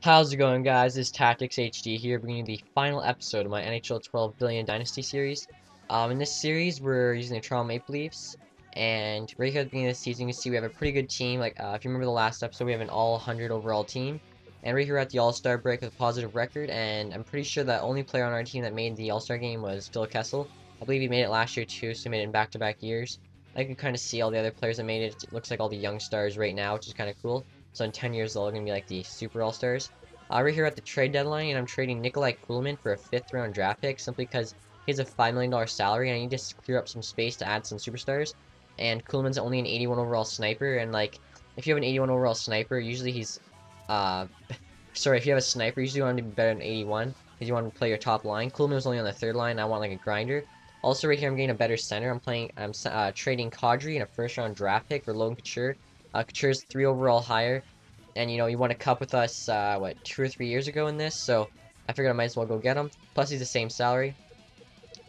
How's it going, guys? It's TacTixHD here, bringing you the final episode of my NHL 12 Billion Dynasty series. In this series, we're using the Toronto Maple Leafs, and right here at the beginning of the season, you can see we have a pretty good team. Like, if you remember the last episode, we have an all-100 overall team, and right here at the All-Star break with a positive record, and I'm pretty sure the only player on our team that made the All-Star game was Phil Kessel. I believe he made it last year too, so he made it in back-to-back years. I can kind of see all the other players that made it. It looks like all the young stars right now, which is kind of cool. So in 10 years, they're all going to be like the super all-stars. Right here at the trade deadline, and I'm trading Nikolai Kulemin for a 5th-round draft pick, simply because he has a $5 million salary, and I need to clear up some space to add some superstars. And Kuhlman's only an 81 overall sniper, and like, if you have an 81 overall sniper, usually he's, sorry, if you have a sniper, usually you want him to be better than 81, because you want to play your top line. Kuhlman was only on the 3rd line, and I want like a grinder. Also right here, I'm getting a better center. I'm trading Kadri and a 1st-round draft pick for Logan Couture. Couture's 3 overall higher, and you know, he won a cup with us, what, 2 or 3 years ago in this, so I figured I might as well go get him, plus he's the same salary.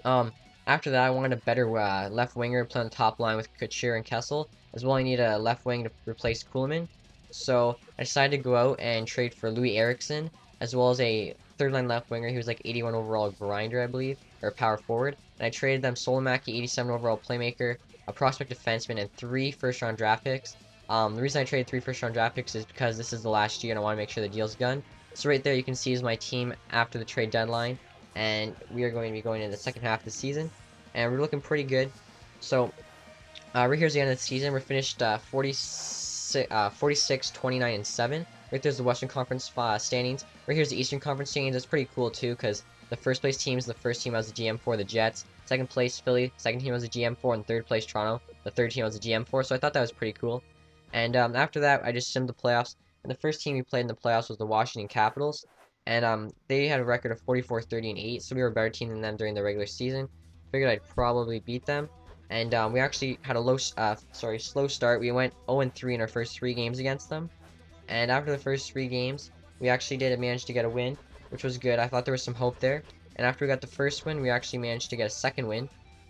After that, I wanted a better left winger to play on the top line with Couture and Kessel, as well I need a left wing to replace Kuhlman, so I decided to go out and trade for Louis Eriksson, as well as a 3rd line left winger. He was like 81 overall grinder, I believe, or power forward, and I traded them Solomaki, 87 overall playmaker, a prospect defenseman, and 3 first-round draft picks. The reason I traded 3 first-round draft picks is because this is the last year and I want to make sure the deal's done. So right there you can see is my team after the trade deadline, and we are going to be going into the second half of the season, and we're looking pretty good. So right here's the end of the season. We're finished 46, 29, and 7. Right there's the Western Conference standings. Right here's the Eastern Conference standings. It's pretty cool too, because the first place team is the first team I was the GM for, the Jets. Second place Philly, second team I was the GM for, and third place Toronto, the third team I was the GM for. So I thought that was pretty cool. And after that, I just simmed the playoffs, and the first team we played in the playoffs was the Washington Capitals, and they had a record of 44-30-8, so we were a better team than them during the regular season. Figured I'd probably beat them, and we actually had a slow start. We went 0-3 in our first 3 games against them, and after the first 3 games, we actually did manage to get a win, which was good. I thought there was some hope there, and after we got the first win, we actually managed to get a second win,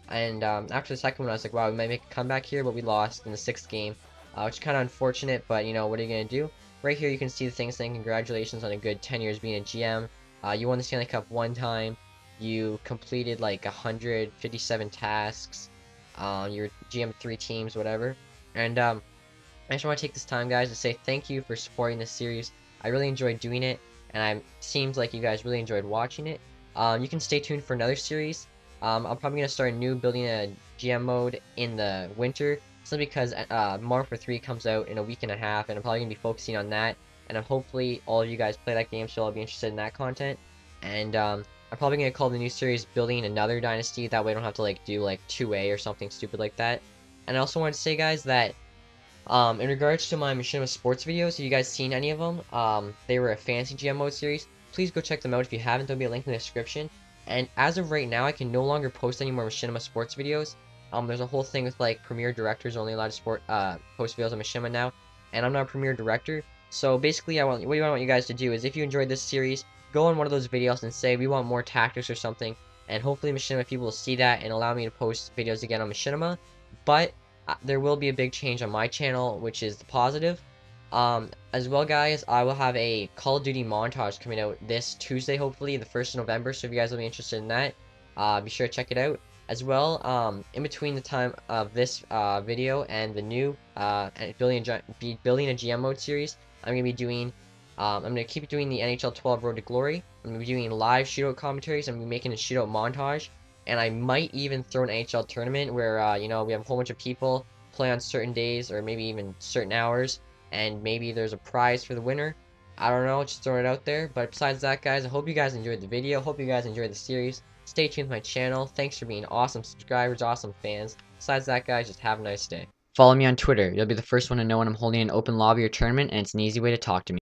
and after the second one, I was like, wow, we might make a comeback here, but we lost in the 6th game. Which is kind of unfortunate, but you know, what are you going to do? Right here you can see the things saying congratulations on a good 10 years being a GM. You won the Stanley Cup 1 time. You completed like 157 tasks. You were GM 3 teams, whatever. And I just want to take this time, guys, to say thank you for supporting this series. I really enjoyed doing it, and it seems like you guys really enjoyed watching it. You can stay tuned for another series. I'm probably going to start a new building a GM mode in the winter. Simply because Mark for 3 comes out in a week and a half, and I'm probably going to be focusing on that, and hopefully all of you guys play that game, so I'll be interested in that content. And I'm probably going to call the new series Building Another Dynasty, that way I don't have to like do like 2A or something stupid like that. And I also wanted to say, guys, that in regards to my Machinima Sports videos, if you guys seen any of them, they were a fantasy GM mode series, please go check them out. If you haven't, there'll be a link in the description. And as of right now, I can no longer post any more Machinima Sports videos. There's a whole thing with like Premier Directors only allowed to post videos on Machinima now, and I'm not a Premier Director. So basically, what I want you guys to do is, if you enjoyed this series, go on one of those videos and say we want more tactics or something, and hopefully Machinima people will see that and allow me to post videos again on Machinima. But there will be a big change on my channel, which is the positive. As well, guys, I will have a Call of Duty montage coming out this Tuesday, hopefully the 1st of November. So if you guys will be interested in that, be sure to check it out. As well, in between the time of this video and the new Building a GM mode series, I'm going to be doing, I'm going to keep doing the NHL 12 Road to Glory. I'm going to be doing live shootout commentaries. I'm going to be making a shootout montage, and I might even throw an NHL tournament where, you know, we have a whole bunch of people play on certain days or maybe even certain hours, and maybe there's a prize for the winner. I don't know, just throwing it out there. But besides that, guys, I hope you guys enjoyed the video. Hope you guys enjoyed the series. Stay tuned to my channel. Thanks for being awesome subscribers, awesome fans. Besides that, guys, just have a nice day. Follow me on Twitter. You'll be the first one to know when I'm holding an open lobby or tournament, and it's an easy way to talk to me.